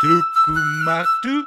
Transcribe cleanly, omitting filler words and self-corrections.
Tukumatu.